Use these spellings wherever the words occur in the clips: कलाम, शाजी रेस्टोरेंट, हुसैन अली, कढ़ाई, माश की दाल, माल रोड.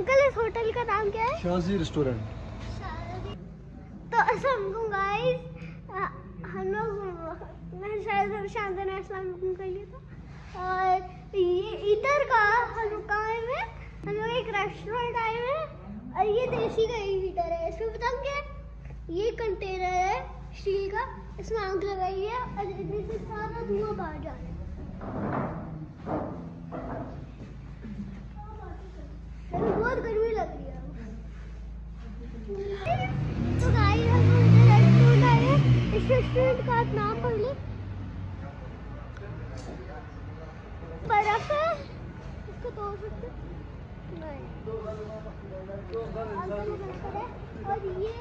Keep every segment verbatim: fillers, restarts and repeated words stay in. Uncle इस hotel का नाम क्या है? शाजी रेस्टोरेंट। तो अस्सलाम गाइस, हम लोग मैं शायद शांति ने अस्सलाम कर लिया था और ये इधर का हम कहाँ हैं? हम लोग एक रेस्टोरेंट आए हैं और ये देसी का ही हीटर है। इसमें बताऊँ क्या? ये कंटेनर है स्टील का, इसमें आग लगाई है और इतने से सारा धुआं बाहर जा रहा है। बहुत गर्मी लग रही है। तो गाइस हम रेस्टोरेंट आए हैं। इस रेस्टोरेंट का नाम पढ़ ली बर्फ है, इसको तोड़ सकते नहीं। और ये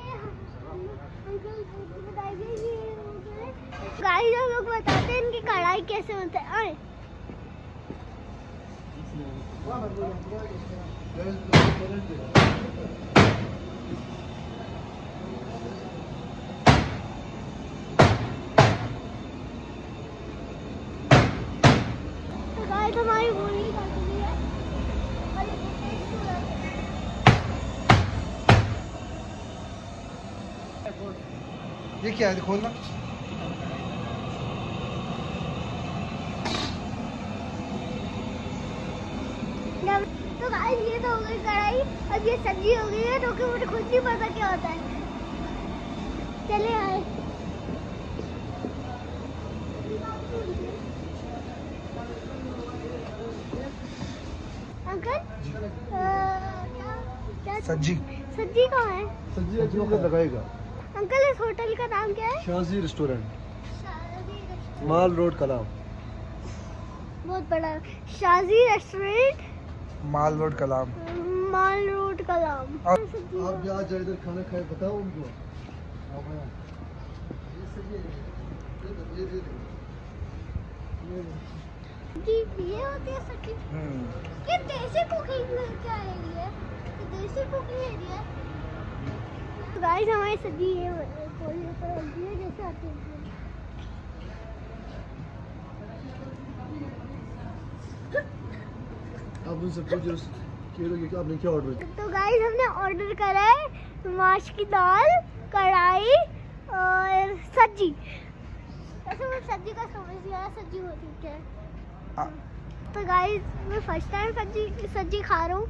गाइस हम लोग बताते हैं इनकी कढ़ाई कैसे बनता है। आए गाइस हमारी बोली ये क्या है? खोलना तो गाइस ये तो हो गई कढ़ाई। अब ये सब्जी हो गई है, तो कि मुझे खुद नहीं पता क्या होता है। चले आए अंकल। क्या सब्जी सब्जी कहाँ है? सब्जी जो लगाएगा। अंकल इस होटल का नाम क्या है? शाजी रेस्टोरेंट, माल रोड कलाम। बहुत बड़ा शाजी रेस्टोरेंट, माल रोड कलाम। माल रोड कलाम। आप भी आज इधर खाना खाए, बताओ उनको। ये होती है सखी। ये देसी कुकिंग क्या एरिया है? ये देसी कुकिंग एरिया। तो गाइस हमारी सब्जी ये कोई ऊपर होती है जैसे आती है। आप उनसे पूछो कि आपने क्या ऑर्डर किया। तो गाइस हमने ऑर्डर करा है माश की दाल, कढ़ाई और सब्जी। ऐसे मैं सब्जी का समझ गया, सब्जी होती क्या है। तो गाइस मैं फर्स्ट टाइम सब्जी सब्जी खा रहा हूँ,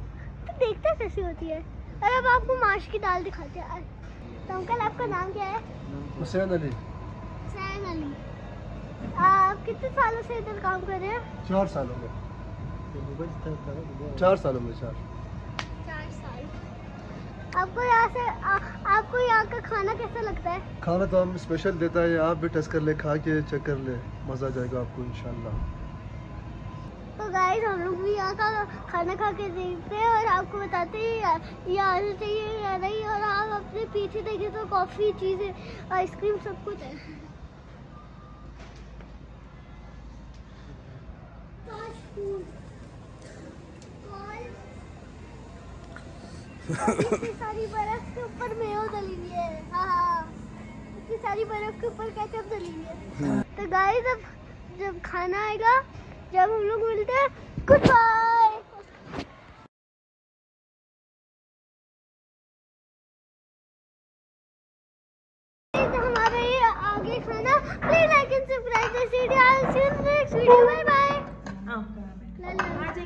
तो देखते कैसी होती है। और अब आपको माश की दाल दिखाते हैं। तो अंकल आपका नाम क्या है? हुसैन अली। हुसैन अली, आप कितने सालों से इधर काम कर रहे हैं? चार सालों में चार सालों में चार चार साल। आपको यहाँ से आ, आपको यहाँ का खाना कैसा लगता है? खाना तो हम स्पेशल देता है, आप भी टेस्ट कर ले, खा के चेक कर ले, मज़ा आ जाएगा आपको इंशाल्लाह। तो गाइस हम लोग भी यहाँ का खाना खा के देखते हैं और आपको बताते हैं ये आना चाहिए या नहीं। और आप अपने पीछे देखिए तो कॉफ़ी, चीज़ें, आइसक्रीम सब कुछ है। इतनी सारी बर्फ के ऊपर मेयो डली हुई है। हाँ, इतनी सारी बर्फ के ऊपर केचप डली हुई है। तो गाइस अब जब खाना आएगा, जब हम लोग मिलते हैं, गुड बाय। तो हमारे ये आगे खाना, please like and subscribe this video. I will see you next video. Bye bye.